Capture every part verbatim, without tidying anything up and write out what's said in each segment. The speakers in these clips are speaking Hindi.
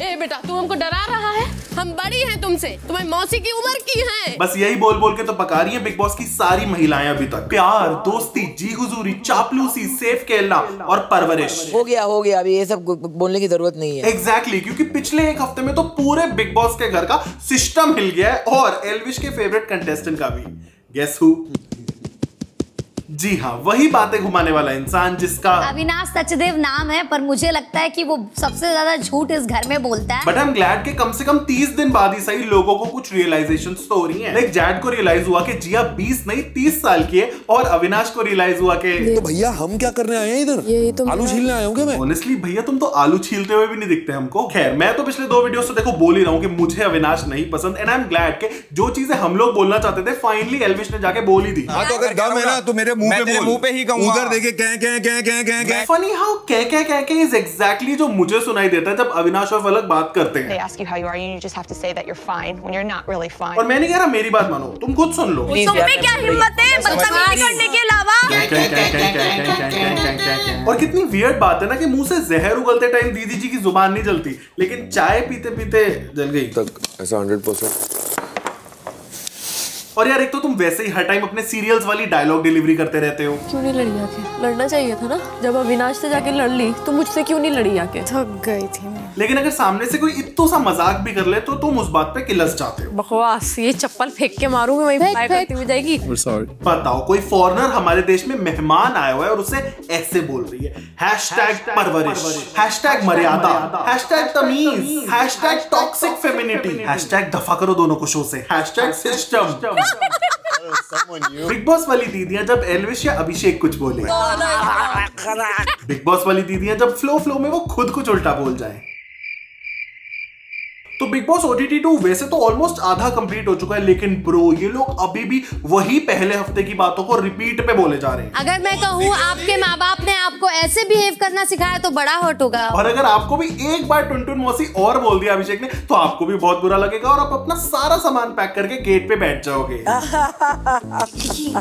ए बेटा तू हमको डरा रहा है, हम बड़ी हैं तुमसे, तुम्हारी मौसी की उम्र की हैं। बस यही बोल बोल के तो पका रही है बिग बॉस की सारी महिलाएं अभी तक, प्यार, दोस्ती, जी हुजूरी, चापलूसी, सेफ खेलना और परवरिश। हो गया हो गया, अभी ये सब बोलने की जरूरत नहीं है। एग्जैक्टली exactly, क्योंकि पिछले एक हफ्ते में तो पूरे बिग बॉस के घर का सिस्टम हिल गया है और एल्विश के फेवरेट कंटेस्टेंट का भी। गेस हू? जी हाँ, वही बातें घुमाने वाला इंसान जिसका अविनाश सचदेव नाम है, पर मुझे लगता है कि वो सबसे ज्यादा झूठ इस घर में बोलता है। बट आई एम ग्लैड कि कम से कम तीस दिन बाद ही सही लोगों को कुछ रियलाइजेशंस तो हो रही हैं। लाइक जैड को रियलाइज हुआ कि जिया बीस नहीं तीस साल की है और अविनाश को रियलाइज हुआ कि तो भैया हम क्या करने आए हैं इधर, ये तो आलू छीलने आए होंगे। मैं ऑनेस्टली भैया तुम तो आलू छीलते हुए भी नहीं दिखते हमको। खैर मैं तो पिछले दो वीडियो से देखो बोल ही रहा हूँ कि मुझे अविनाश नहीं पसंद एंड आई एम ग्लैड के जो चीजें हम लोग बोलना चाहते थे फाइनली एल्विश ने जाके बोल ही दी। तो मेरे मुंह पे ही उधर देखे कह कह कह कह कह कह। फनी हाउ कह कह कह कह इज एग्जैक्टली जो मुझे सुनाई देता है जब अविनाश और फलक बात करते हैं। और मैं नहीं कह रहा, मेरी बात मानो, तुम खुद सुन लो। तुम्हें क्या हिम्मत है बदतमीजी करने के अलावा। और कितनी वियर्ड बात है ना कि मुंह से जहर उगलते टाइम दीदी जी की जुबान नहीं जलती, लेकिन चाय पीते पीते जल गई। ऐसा हंड्रेड परसेंट। और यार एक तो तुम वैसे ही हर टाइम अपने सीरियल्स वाली डायलॉग डिलीवरी करते रहते हो। क्यों नहीं लड़ी आके? लड़ना चाहिए था ना, जब अविनाश से जाके लड़ ली तो मुझसे क्यों नहीं लड़ी आके? थक गई थी मैं। लेकिन अगर सामने से कोई इतना सा मजाक भी कर ले तो तुम उस बात पे किलस जाते हो। बकवास, ये चप्पल फेंक के मारूंगी वहीं फ्लाई करती हुई जाएगी। बताओ कोई फॉरेनर हमारे देश में मेहमान आया हुआ है और उसे ऐसे बोल रही है हैशटैग परवरिश, हैशटैग मर्यादा, हैशटैग तमीज, हैशटैग टॉक्सिक फेमिनिटी, हैशटैग दफा करो दोनों को शो से, हैशटैग सिस्टम। बिग बॉस वाली दीदियां जब एल्विश या अभिषेक कुछ बोले, बिग बॉस वाली दीदियां जब फ्लो फ्लो में वो खुद कुछ उल्टा बोल जाए। तो बिग बॉस ओटीटी टू वैसे तो ऑलमोस्ट आधा कंप्लीट हो चुका है, लेकिन ब्रो ये लोग अभी भी वही पहले हफ्ते की बातों को रिपीट पे बोले जा रहे हैं। अगर मैं कहूँ आपके माँ बाप ने आपको ऐसे बिहेव करना सिखाया तो बड़ा हर्ट होगा, और अगर आपको भी एक बार टुनटुन मौसी और बोल दिया अभिषेक ने तो आपको भी बहुत बुरा लगेगा और आप अपना सारा सामान पैक करके गेट पे बैठ जाओगे।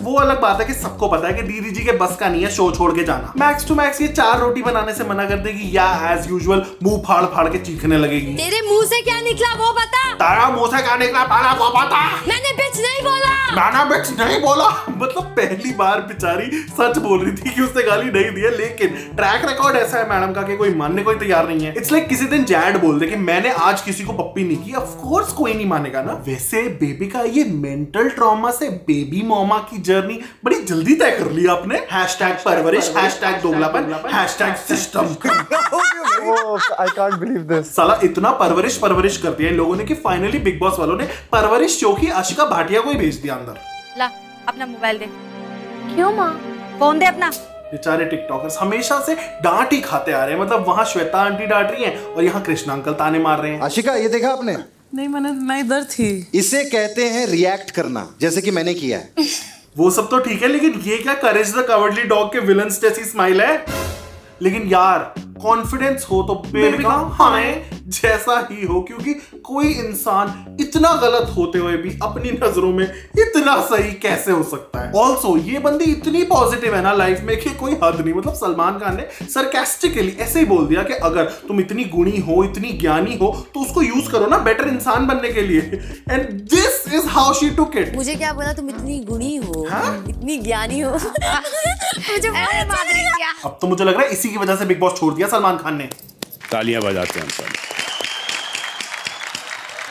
वो अलग बात है कि सबको पता है कि दीदी जी के बस का नहीं है शो छोड़ के जाना। मैक्स टू मैक्स ये चार रोटी बनाने से मना कर देगी या एज यूजुअल मुंह फाड़ फाड़ के चीखने लगेगी। तेरे मुंह से क्या निकला वो बता, तारा मुंह से क्या निकला तारा वो बता। मैंने बिच नहीं बोला, मैंने बिच नहीं बोला। मतलब पहली बार बेचारी सच बोल रही थी कि उसने गाली नहीं दी है, लेकिन ट्रैक रिकॉर्ड ऐसा है मैडम का कि कोई मानने को तैयार नहीं है। इट्स लाइक किसी दिन जैड बोल दे कि मैंने आज किसी को पप्पी नहीं की, ऑफ कोर्स कोई नहीं मानेगा ना। वैसे बेबी का ये मेंटल ट्रॉमा से बेबी मोमा की जर्नी बड़ी जल्दी तय कर ली आपने। हैशटैग परवरिश, हैशटैग दोगलापन, hashtag system. I can't believe this. साला इतना परवरिश परवरिश करती है इन लोगों ने कि फाइनली बिग बॉस वालों ने परवरिश शो की आशिका भाटिया को ही भेज दिया अंदर। ला अपना मोबाइल दे। क्यों माँ? फोन दे अपना। बेचारे टिकटॉकर्स हमेशा से डांट ही खाते आ रहे हैं। मतलब वहाँ श्वेता आंटी डांट रही हैं और यहाँ कृष्णा अंकल ताने मार रहे हैं। आशिका ये देखा आपने? नहीं मैंने, मैं इधर थी। इसे कहते हैं रिएक्ट करना, जैसे की मैंने किया है। वो सब तो ठीक है, लेकिन ये क्या करेज द कवर्डली डॉग के विलन जैसी स्माइल है। लेकिन यार कॉन्फिडेंस हो तो बेबी का हाय जैसा ही हो, क्योंकि कोई इंसान इतना गलत होते हुए भी अपनी नजरों में इतना सही कैसे हो सकता है। ऑल्सो ये बंदी इतनी पॉजिटिव है ना लाइफ में कि कोई हद नहीं। मतलब सलमान खान ने सरकास्टिकली ऐसे ही बोल दिया कि अगर तुम इतनी गुणी हो, इतनी ज्ञानी हो तो उसको यूज करो ना बेटर इंसान बनने के लिए। And this is how she took it. मुझे क्या बोला, तुम इतनी गुणी हो, हा? इतनी ज्ञानी हो। मुझे अब तो मुझे लग रहा है इसी की वजह से बिग बॉस छोड़ दिया सलमान खान ने। तालियां बजाते हैं हम सब।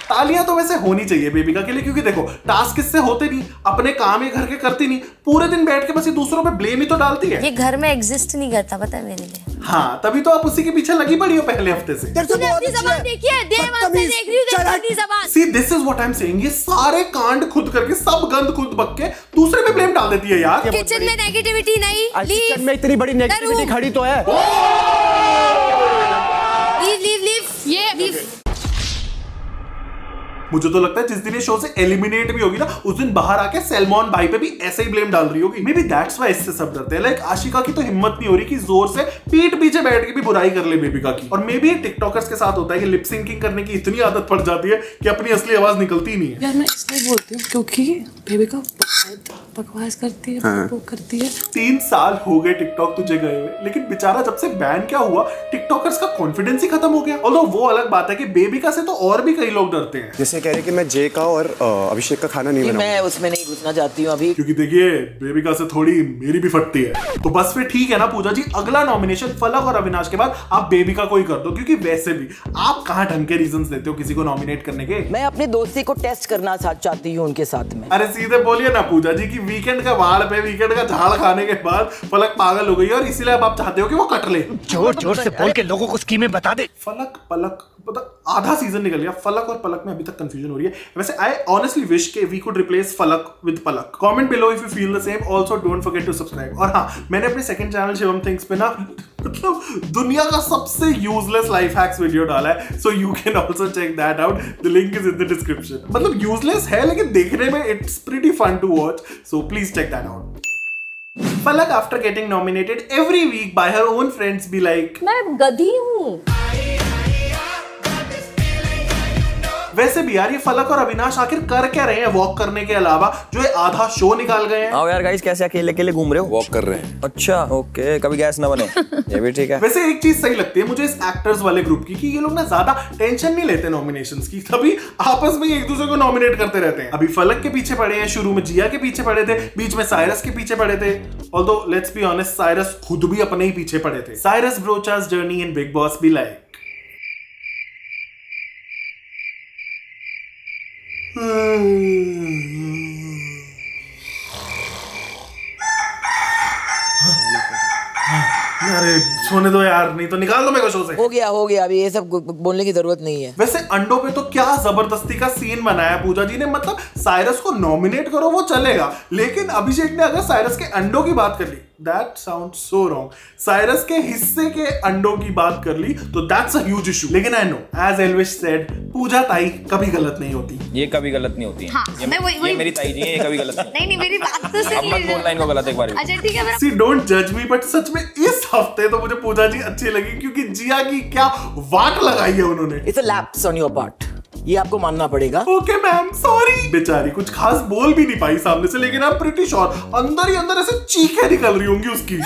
तालियां तो वैसे होनी चाहिए बेबिका के लिए, क्योंकि देखो टास्क इससे होते नहीं, अपने काम ये घर के करती नहीं, पूरे दिन बैठ के बस ये दूसरों पे ब्लेम ही तो डालती है। ये घर में एग्जिस्ट नहीं करता पता है मेरे लिए। हाँ तभी तो आप उसी के पीछे लगी पड़ी हो पहले हफ्ते से। तूने अपनी जबान देखी है? देख रही हूं अपनी जबान। See this is what I'm saying, ये सारे कांड खुद करके सब गंद खुद बक के दूसरे पे ब्लेम डाल देती है यार। किचन में नेगेटिविटी नहीं, किचन में इतनी बड़ी नेगेटिविटी खड़ी तो है। मुझे तो लगता है जिस दिन ये शो से एलिमिनेट भी होगी ना उस दिन बाहर आके सलमान भाई पे भी ऐसे ही ब्लेम डाल रही होगी। मे बी दैट्स व्हाई इससे सब डरते हैं। लाइक आशिका की तो हिम्मत नहीं हो रही कि जोर से पीठ पीछे बैठ के भी बुराई कर ले बेबिका की। और मे बी टिकटॉकर्स के साथ होता है कि लिप सिंकिंग करने की इतनी आदत पड़ जाती है कि अपनी असली आवाज निकलती ही नहीं है। यार मैं इसलिए बोलती हूँ क्योंकि बेबिका बकवास करती है, वो करती है। तीन साल हो गए टिकटॉक तुझे गए हुए, लेकिन बेचारा जब से बैन क्या हुआ टिकटॉकर्स का कॉन्फिडेंस ही खत्म हो गया। और वो अलग बात है कि बेबिका से तो और भी कई लोग डरते हैं, जैसे कह रहे कि मैं जे का और अभिषेक का खाना नहीं बनाऊं, मैं उसमें नहीं घुसना चाहती हूं अभी, क्योंकि देखिए बेबिका से थोड़ी मेरी भी फटती है। तो बस फिर ठीक है ना पूजा जी, अगला नॉमिनेशन फलक और अविनाश के बाद आप बेबिका को ही कर दो, क्योंकि वैसे भी आप कहां ढंग के रीजंस देते हो किसी को नॉमिनेट करने के। मैं अपनी दोस्ती को टेस्ट करना चाहती हूँ उनके साथ में। अरे सीधे बोलिए ना पूजा जी की वीकेंड का वाड़ पे वीकेंड का झाड़ खाने के बाद फलक पागल हो गई और इसीलिए आप चाहते हो कि वो कट ले। जोर जोर से बोल के लोगों को स्कीमें बता दे। फलक पलक आधा सीजन निकल गया, फलक और पलक में अभी तक कंफ्यूजन हो रही है। वैसे आई ऑनेस्टली विश के we could replace Falak with Palak. Comment below if you feel the same, also don't forget to subscribe. और हाँ, मैंने अपने सेकंड चैनल शिवम थिंग्स पे ना मतलब दुनिया का सबसे यूजलेस लाइफ हैक्स वीडियो डाला है, so you can also check that out, the link is in the description. मतलब यूजलेस है लेकिन देखने में it's pretty fun to watch, so please check that out. Falak after getting nominated every week by her own friends be like मैं गधी हूं। वैसे भी यार ये फलक और अविनाश आखिर कर क्या रहे हैं वॉक करने के अलावा, जो ये आधा शो निकाल गए हैं। आओ यार गाइस, कैसे अकेले अकेले घूम रहे हो? वॉक कर रहे हैं। अच्छा ओके, कभी गैस ना बने। ये भी ठीक है। वैसे एक चीज सही लगती है मुझे इस एक्टर्स वाले ग्रुप की कि ये लोग ना ज्यादा टेंशन नहीं लेते नॉमिनेशंस की, तभी आपस में एक दूसरे को नॉमिनेट करते रहते हैं। अभी फलक के पीछे पड़े हैं, शुरू में जिया के पीछे पड़े थे, बीच में साइरस के पीछे पड़े थे। Although let's be honest, Cyrus खुद भी अपने ही पीछे पड़े थे। Cyrus Broacha's journey in big boss be like अरे सोने दो यार, नहीं तो निकाल दो मेरे को शो से। हो गया हो गया, अभी ये सब बोलने की जरूरत नहीं है। वैसे अंडों पे तो क्या जबरदस्ती का सीन बनाया पूजा जी ने, मतलब साइरस को नॉमिनेट करो वो चलेगा, लेकिन अभिषेक ने अगर साइरस के अंडों की बात कर ली, That sounds so wrong. Cyrus के हिस्से के अंडों की बात कर ली तो that's a huge issue. लेकिन I know, as Elvish said, पूजा ताई कभी गलत नहीं होती। ये कभी गलत नहीं होती है। हाँ, ये, मैं वही, वही। ये मेरी ताई जी है, ये कभी गलत नहीं। नहीं नहीं मेरी बात तो सही है। अब मत बोलना इनको गलत एक बार भी। अच्छा ठीक है मेरा। See don't judge me, but सच में इस हफ्ते तो मुझे पूजा जी अच्छी लगी क्योंकि जिया की क्या वाट लगाई है उन्होंने। It's a lapse on your part. ये आपको मानना पड़ेगा। Okay ma'am sorry. बेचारी कुछ खास बोल भी नहीं पाई सामने से, लेकिन आप प्रिटी श्योर अंदर ही अंदर ऐसे चीखें निकल रही होंगी उसकी।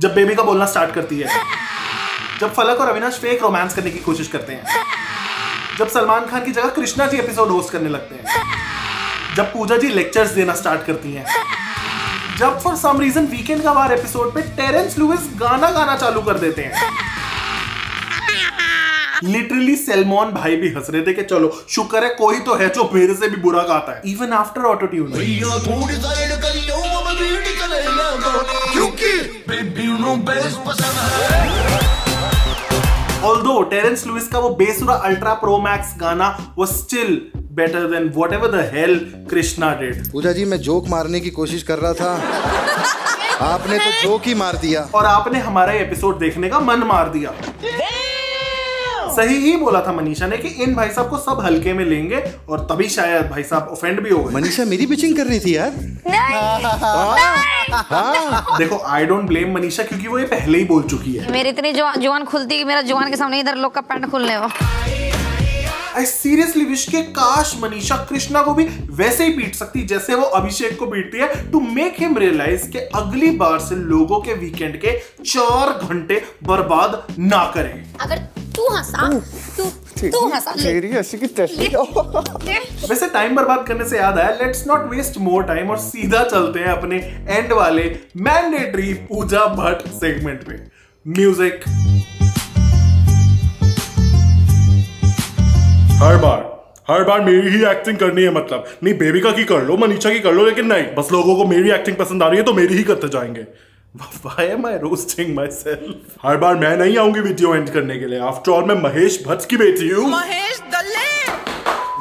जब बेबी का बोलना स्टार्ट करती है, जब फलक और अविनाश फेक रोमांस करने की कोशिश करते हैं, जब सलमान खान की जगह कृष्णा जी एपिसोड होस्ट करने लगते हैं, जब पूजा जी लेक्चर्स देना स्टार्ट करती है, जब फॉर सम रीजन वीकेंड का बार एपिसोड पे टेरेंस लुइस गाना गाना चालू कर देते हैं। लिटरली सलमान भाई भी हंस रहे थे कि चलो शुक्र है कोई तो है जो मेरे से भी बुरा गाता है, even after auto tune. Although Terence Lewis का वो बेसुरा अल्ट्रा प्रो मैक्स गाना वो still better than whatever the hell Krishna did. Pooja ji मैं जोक मारने की कोशिश कर रहा था, आपने तो जोक ही मार दिया और आपने हमारा एपिसोड देखने का मन मार दिया। सही ही बोला था मनीषा ने कि इन भाई साहब को सब हल्के में लेंगे और तभी शायद भाई साहब ऑफेंड भी हो गए। मनीषा मेरी पिचिंग कर रही थी यार। नहीं। देखो आई डोंट ब्लेम मनीषा क्योंकि वो ये पहले ही बोल चुकी है। मेरी इतनी जुबान खुलती कि मेरा जुबान के सामने इधर लोग का पैंट खुलने हो। आई सीरियसली विश के काश मनीषा कृष्णा को भी वैसे ही पीट सकती जैसे वो अभिषेक को पीटती है, टू मेक हिम रियलाइज के अगली बार से लोगों के वीकेंड के चार घंटे बर्बाद ना करें। अगर तू हंसा तू तू हंसा वैसे टाइम बर्बाद करने से याद आया, let's not waste more time और सीधा चलते हैं अपने एंड वाले मैंडेटरी पूजा भट्ट सेगमेंट पे। म्यूजिक। हर बार हर बार मेरी ही एक्टिंग करनी है, मतलब नहीं बेबिका की कर लो मनीषा की कर लो, लेकिन नहीं, बस लोगों को मेरी एक्टिंग पसंद आ रही है तो मेरी ही करते जाएंगे। Why am I roasting myself? हर बार मैं नहीं आऊंगी वीडियो एंड करने के लिए, आफ्टर ऑल मैं महेश भट्ट की बेटी हूँ। महेश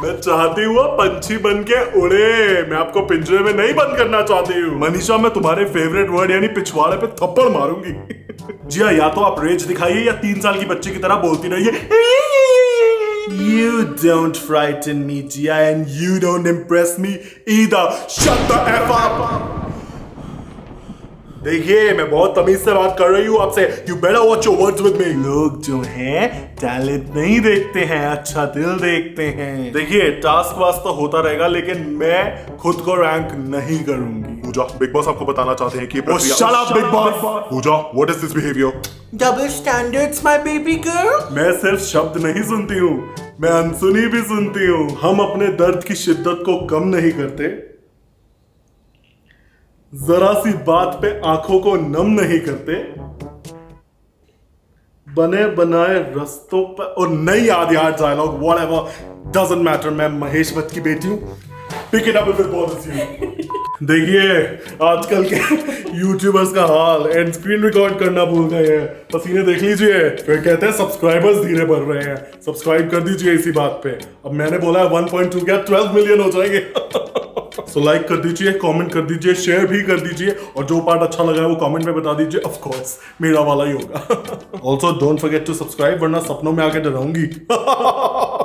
मैं चाहती हूँ पंछी बन के उड़े, मैं आपको पिंजरे में नहीं बंद करना चाहती हूँ। मनीषा, मैं तुम्हारे फेवरेट वर्ड यानी पिछवाड़े पे थप्पड़ मारूंगी। जिया, या तो आप रेज दिखाइए या तीन साल की बच्ची की तरह बोलती रहिए। You don't frighten me, Jiya, and you don't impress me either. Shut the F up! देखिए, मैं बहुत तमीज से बात कर रही हूँ आपसे। You better watch your words with me. लोग जो हैं टैलेंट नहीं देखते हैं, अच्छा दिल देखते हैं। देखिए, टास्क वास्ता तो होता रहेगा, लेकिन मैं खुद को रैंक नहीं करूंगी। पूजा, बिग बॉस आपको बताना चाहते हैं कि shut up big boss. Pooja, what is this behavior? Double standards, my baby girl. मैं सिर्फ शब्द नहीं सुनती हूँ, मैं अनसुनी भी सुनती हूँ। हम अपने दर्द की शिद्दत को कम नहीं करते, जरा सी बात पे आंखों को नम नहीं करते, बने बनाए रस्तों पर। और नहीं याद यार डायलॉग, व्हाटएवर डजंट मैटर। मैं महेश भट्ट की बेटी हूँ। Pick it up with policy. देखिए, आजकल के यूट्यूबर्स का हाल, एंड स्क्रीन रिकॉर्ड करना भूल गए हैं। पसीने देख लीजिए, फिर कहते हैं सब्सक्राइबर्स धीरे बढ़ रहे हैं। सब्सक्राइब कर दीजिए इसी बात पे। अब मैंने बोला है वन पॉइंट टू क्या ट्वेल्व मिलियन हो जाएंगे। सो so, लाइक like कर दीजिए, कमेंट कर दीजिए, शेयर भी कर दीजिए, और जो पार्ट अच्छा लगा है वो कमेंट में बता दीजिए। ऑफ कोर्स मेरा वाला ही होगा। Also don't forget to subscribe, वरना सपनों में आके डराऊंगी।